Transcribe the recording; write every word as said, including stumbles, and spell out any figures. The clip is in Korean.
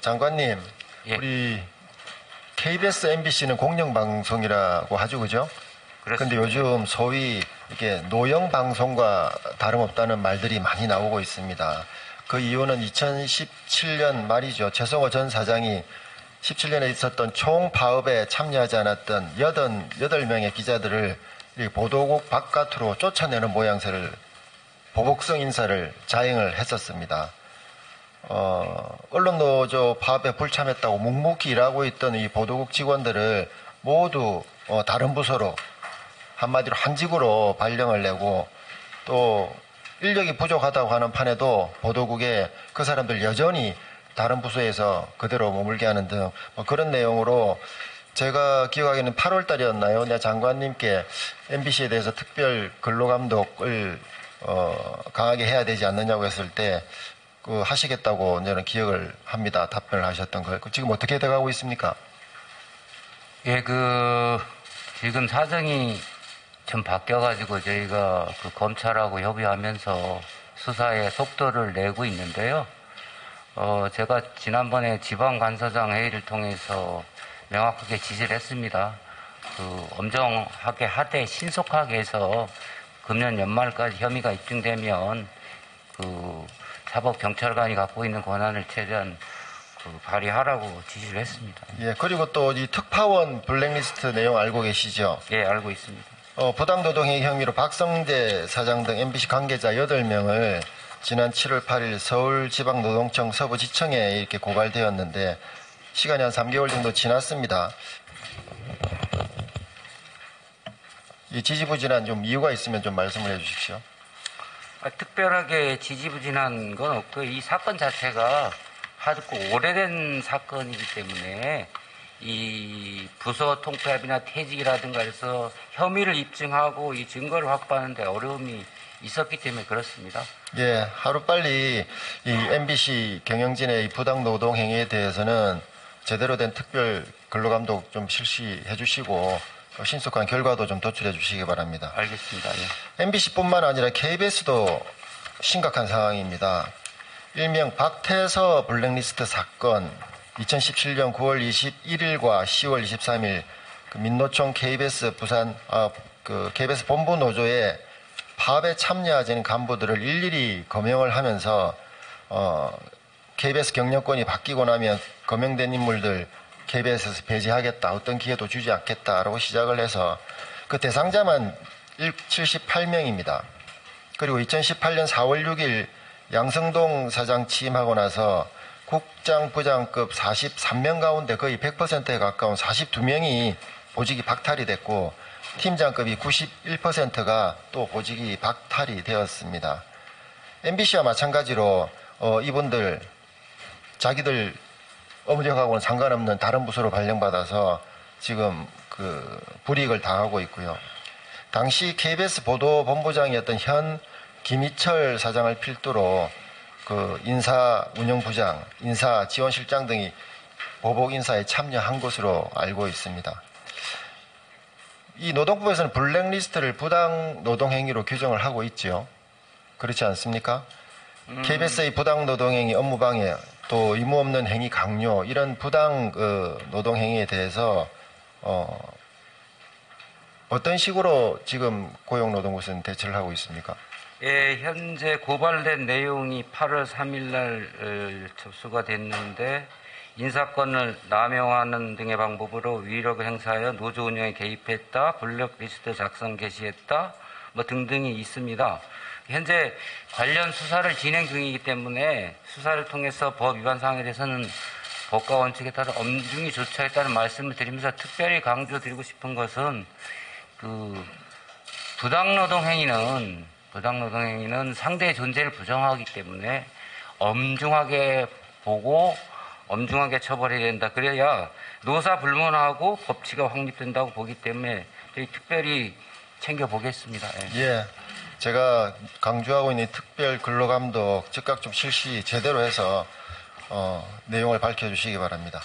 장관님, 예. 우리 케이비에스, 엠비씨는 공영방송이라고 하죠, 그죠? 그런데 요즘 소위 이게 노영 방송과 다름없다는 말들이 많이 나오고 있습니다. 그 이유는 이천십칠 년 말이죠. 최성호 전 사장이 십칠 년에 있었던 총파업에 참여하지 않았던 팔십팔 명의 기자들을 보도국 바깥으로 쫓아내는 모양새를, 보복성 인사를 자행을 했었습니다. 어, 언론노조 파업에 불참했다고 묵묵히 일하고 있던 이 보도국 직원들을 모두 어, 다른 부서로, 한마디로 한직으로 발령을 내고, 또 인력이 부족하다고 하는 판에도 보도국에 그 사람들 여전히 다른 부서에서 그대로 머물게 하는 등 뭐 그런 내용으로, 제가 기억하기에는 팔월 달이었나요? 내가 장관님께 엠비씨에 대해서 특별 근로감독을 어, 강하게 해야 되지 않느냐고 했을 때 그 하시겠다고 저는 기억을 합니다. 답변을 하셨던 걸. 지금 어떻게 돼가고 있습니까? 예, 그 지금 사정이 좀 바뀌어가지고 저희가 그 검찰하고 협의하면서 수사에 속도를 내고 있는데요. 어, 제가 지난번에 지방간사장 회의를 통해서 명확하게 지시를 했습니다. 그 엄정하게 하되 신속하게 해서 금년 연말까지 혐의가 입증되면 그 사법경찰관이 갖고 있는 권한을 최대한 그 발휘하라고 지시를 했습니다. 예, 그리고 또 이 특파원 블랙리스트 내용 알고 계시죠? 예, 알고 있습니다. 어, 부당노동행위 혐의로 박성재 사장 등 엠비씨 관계자 여덟 명을 지난 칠월 팔일 서울지방노동청 서부지청에 이렇게 고발되었는데, 시간이 한 삼 개월 정도 지났습니다. 이 지지부진한 좀 이유가 있으면 좀 말씀을 해주십시오. 아, 특별하게 지지부진한 건 없고, 이 사건 자체가 아주 오래된 사건이기 때문에 이 부서 통폐합이나 퇴직이라든가 해서 혐의를 입증하고 이 증거를 확보하는데 어려움이 있었기 때문에 그렇습니다. 예, 하루빨리 이 엠비씨 경영진의 이 부당 노동 행위에 대해서는 제대로 된 특별 근로감독 좀 실시해 주시고 신속한 결과도 좀 도출해 주시기 바랍니다. 알겠습니다. 예. 엠비씨뿐만 아니라 케이비에스도 심각한 상황입니다. 일명 박태서 블랙리스트 사건, 이천십칠 년 구월 이십일일과 시월 이십삼일 그 민노총 케이비에스 부산 아, 그 케이비에스 본부 노조의 파업에 참여하는 간부들을 일일이 검명을 하면서 어, 케이비에스 경영권이 바뀌고 나면 검명된 인물들 케이비에스에서 배제하겠다, 어떤 기회도 주지 않겠다라고 시작을 해서 그 대상자만 칠십팔 명입니다. 그리고 이천십팔 년 사월 육일 양성동 사장 취임하고 나서 국장, 부장급 사십삼 명 가운데 거의 백 퍼센트에 가까운 사십이 명이 보직이 박탈이 됐고, 팀장급이 구십일 퍼센트가 또 보직이 박탈이 되었습니다. 엠비씨와 마찬가지로 어, 이분들 자기들 업무력하고는 상관없는 다른 부서로 발령받아서 지금 그 불이익을 당하고 있고요. 당시 케이비에스 보도본부장이었던 현 김희철 사장을 필두로 그 인사운영부장, 인사지원실장 등이 보복인사에 참여한 것으로 알고 있습니다. 이 노동부에서는 블랙리스트를 부당노동행위로 규정을 하고 있죠. 그렇지 않습니까? 음. 케이비에스의 부당노동행위, 업무방해, 또 의무 없는 행위 강요, 이런 부당노동행위에 대해서 어, 어떤 식으로 지금 고용노동부에서는 대처를 하고 있습니까? 예, 현재 고발된 내용이 팔월 삼일날 접수가 됐는데, 인사권을 남용하는 등의 방법으로 위력을 행사하여 노조 운영에 개입했다, 블랙리스트 작성 개시했다, 뭐 등등이 있습니다. 현재 관련 수사를 진행 중이기 때문에 수사를 통해서 법 위반 사항에 대해서는 법과 원칙에 따라 엄중히 조처했다는 말씀을 드리면서, 특별히 강조드리고 싶은 것은 그 부당노동 행위는 부당노동행위는 상대의 존재를 부정하기 때문에 엄중하게 보고 엄중하게 처벌해야 된다. 그래야 노사불문하고 법치가 확립된다고 보기 때문에 저희 특별히 챙겨보겠습니다. 예. 예, 제가 강조하고 있는 특별 근로감독 즉각 좀 실시 제대로 해서 어, 내용을 밝혀주시기 바랍니다.